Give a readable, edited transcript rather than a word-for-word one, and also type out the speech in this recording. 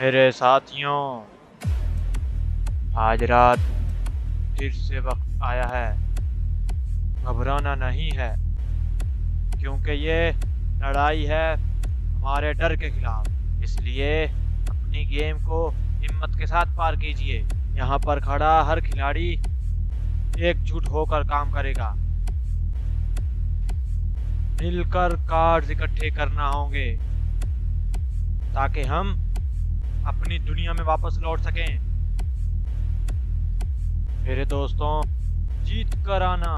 मेरे साथियों, आज रात फिर से वक्त आया है। घबराना नहीं है, क्योंकि ये लड़ाई है हमारे डर के खिलाफ। इसलिए अपनी गेम को हिम्मत के साथ पार कीजिए। यहाँ पर खड़ा हर खिलाड़ी एकजुट होकर काम करेगा। मिलकर कार्ड्स इकट्ठे करना होंगे ताकि हम अपनी दुनिया में वापस लौट सकें। मेरे दोस्तों, जीत कर आना।